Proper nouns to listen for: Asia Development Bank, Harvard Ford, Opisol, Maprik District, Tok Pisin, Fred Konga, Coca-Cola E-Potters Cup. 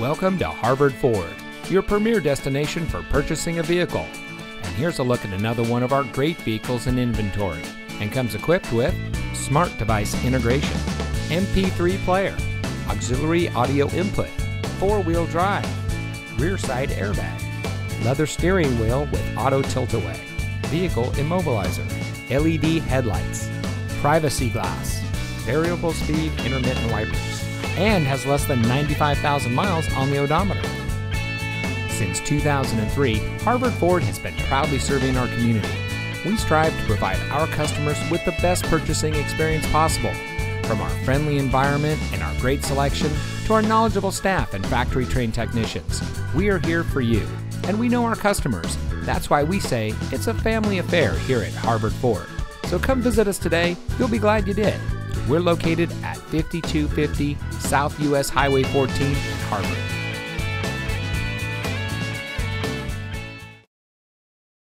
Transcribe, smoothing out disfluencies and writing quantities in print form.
Welcome to Harvard Ford, your premier destination for purchasing a vehicle. And here's a look at another one of our great vehicles in inventory, and comes equipped with smart device integration, MP3 player, auxiliary audio input, four-wheel drive, rear side airbag, leather steering wheel with auto tilt-away, vehicle immobilizer, LED headlights, privacy glass, variable speed intermittent wipers, and has less than 95,000 miles on the odometer. Since 2003, Harvard Ford has been proudly serving our community. We strive to provide our customers with the best purchasing experience possible. From our friendly environment and our great selection to our knowledgeable staff and factory-trained technicians, we are here for you, and we know our customers. That's why we say it's a family affair here at Harvard Ford. So come visit us today. You'll be glad you did. We're located at 5250 South US Highway 14 in Harvard.